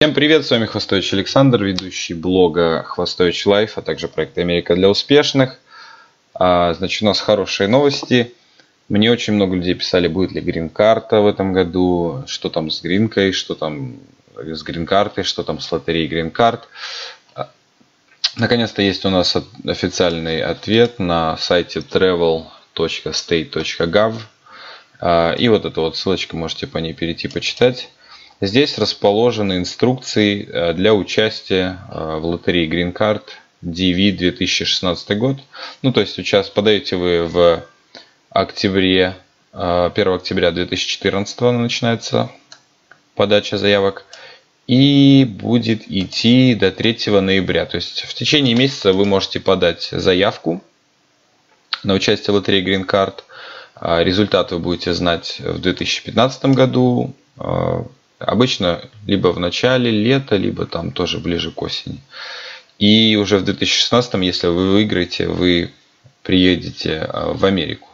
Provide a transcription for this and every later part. Всем привет, с вами Хвастович Александр, ведущий блога Хвастович Лайф, а также проекта Америка для Успешных. Значит, у нас хорошие новости. Мне очень много людей писали, будет ли грин-карта в этом году, что там с гринкой, что там с грин-картой, что там с лотереей грин-карт. Наконец-то есть у нас официальный ответ на сайте travel.state.gov. И вот эта вот ссылочка, можете по ней перейти почитать. Здесь расположены инструкции для участия в лотерее Green Card DV 2016 год. Ну, то есть сейчас подаете вы в октябре, 1 октября 2014 начинается подача заявок. И будет идти до 3 ноября. То есть в течение месяца вы можете подать заявку на участие в лотерее Green Card. Результат вы будете знать в 2015 году. Обычно либо в начале лета, либо там тоже ближе к осени. И уже в 2016, если вы выиграете, вы приедете в Америку.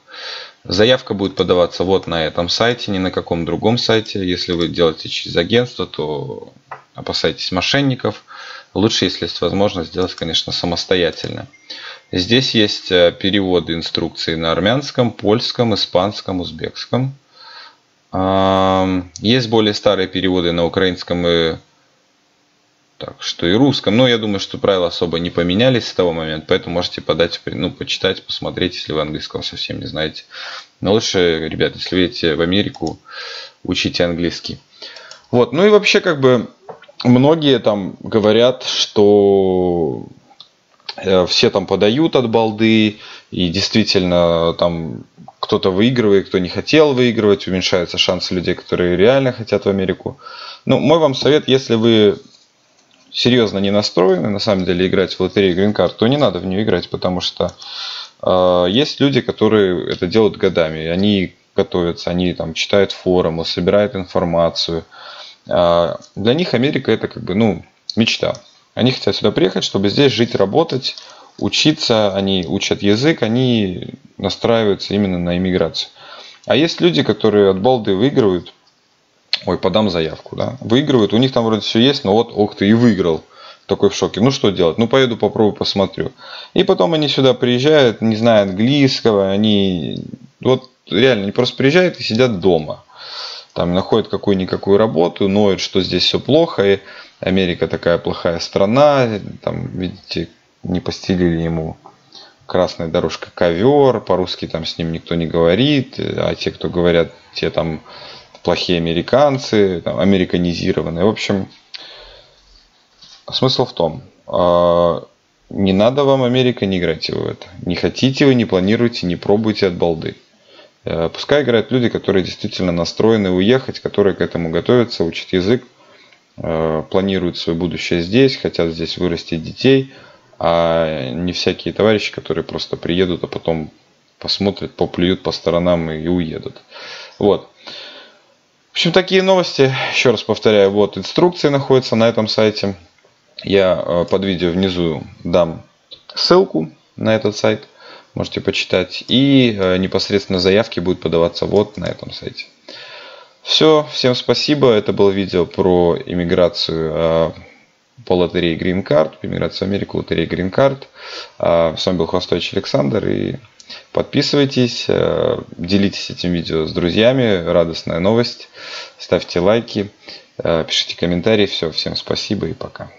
Заявка будет подаваться вот на этом сайте, ни на каком другом сайте. Если вы делаете через агентство, то опасайтесь мошенников. Лучше, если есть возможность, сделать, конечно, самостоятельно. Здесь есть переводы инструкций на армянском, польском, испанском, узбекском. Есть более старые переводы на украинском и, так, что и русском. Но я думаю, что правила особо не поменялись с того момента. Поэтому можете подать, почитать, посмотреть, если вы английского совсем не знаете. Но лучше, ребят, если вы едете в Америку, учите английский. Вот. Ну и вообще, как бы, многие там говорят, что все там подают от балды. И действительно, там кто-то выигрывает, кто не хотел выигрывать. Уменьшаются шансы людей, которые реально хотят в Америку. Ну, мой вам совет, если вы серьезно не настроены, на самом деле, играть в лотерею Green Card, то не надо в нее играть, потому что есть люди, которые это делают годами. Они готовятся, они там читают форумы, собирают информацию. Для них Америка — это как бы, ну, мечта. Они хотят сюда приехать, чтобы здесь жить, работать, учиться. Они учат язык, они настраиваются именно на иммиграцию. А есть люди, которые от балды выигрывают. Ой, подам заявку, да? Выигрывают, у них там вроде все есть, но вот, ох ты, и выиграл. Такой в шоке. Ну что делать? Ну поеду, попробую, посмотрю. И потом они сюда приезжают, не зная английского. Они вот реально, они просто приезжают и сидят дома. Там находят какую-никакую работу, ноют, что здесь все плохо, и Америка такая плохая страна, там, видите, не постелили ему красной дорожкой ковер, по-русски там с ним никто не говорит, а те, кто говорят, те там плохие американцы, там, американизированные. В общем, смысл в том, не надо вам Америка, не играйте вы в это. Не хотите вы, не планируйте, не пробуйте от балды. Пускай играют люди, которые действительно настроены уехать, которые к этому готовятся, учат язык, планируют свое будущее здесь, хотят здесь вырастить детей, а не всякие товарищи, которые просто приедут, а потом посмотрят, поплюют по сторонам и уедут. Вот. В общем, такие новости. Еще раз повторяю, вот инструкции находятся на этом сайте. Я под видео внизу дам ссылку на этот сайт. Можете почитать. И непосредственно заявки будут подаваться вот на этом сайте. Все. Всем спасибо. Это было видео про иммиграцию по лотерее Green Card. Иммиграцию в Америку, лотерея Green Card. С вами был Хвастович Александр. И подписывайтесь. Делитесь этим видео с друзьями. Радостная новость. Ставьте лайки. Пишите комментарии. Все. Всем спасибо и пока.